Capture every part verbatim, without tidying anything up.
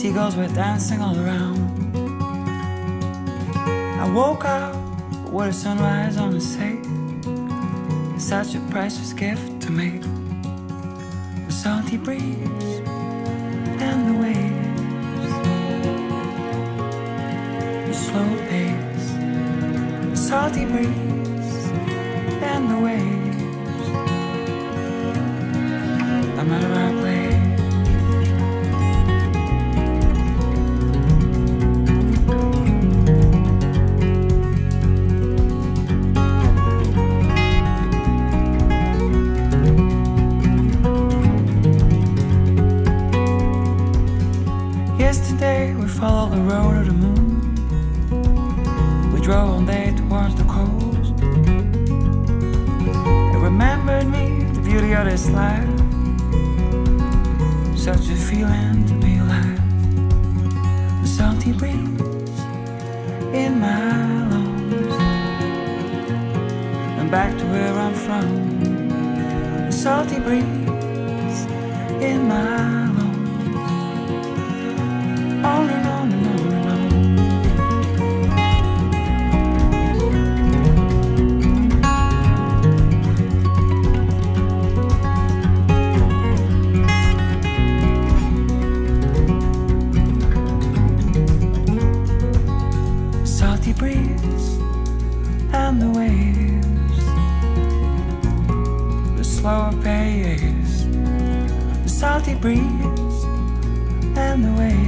seagulls were dancing all around. I woke up, but what a sunrise on the sea. Such a priceless gift to me. The salty breeze and the waves, the slow pace. The salty breeze and the waves. No matter where I play. Yesterday we followed the road of the moon. We drove all day towards the coast. It remembered me, the beauty of this life. Such a feeling to be alive. The salty breeze in my lungs, and back to where I'm from. The salty breeze in my lungs. On and on and on and on. The salty breeze and the waves, the slower pace. The salty breeze and the waves.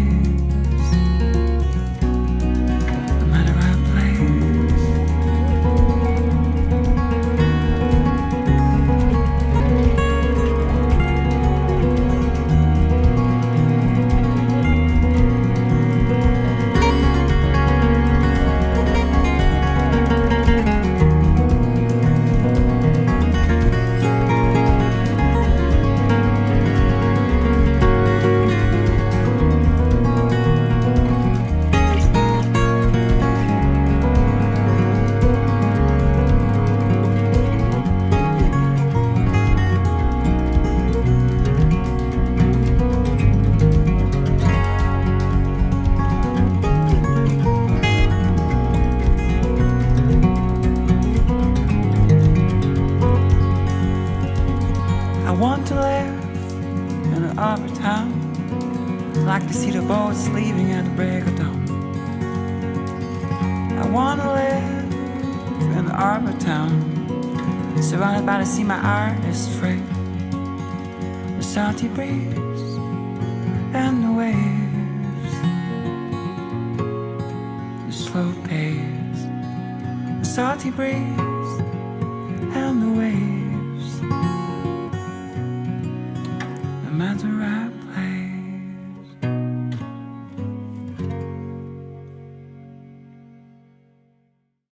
I want to live in an harbor town. I like to see the boats leaving at the break of dawn. I want to live in an harbor town, surrounded by the sea, my heart is free. The salty breeze and the waves, the slow pace, the salty breeze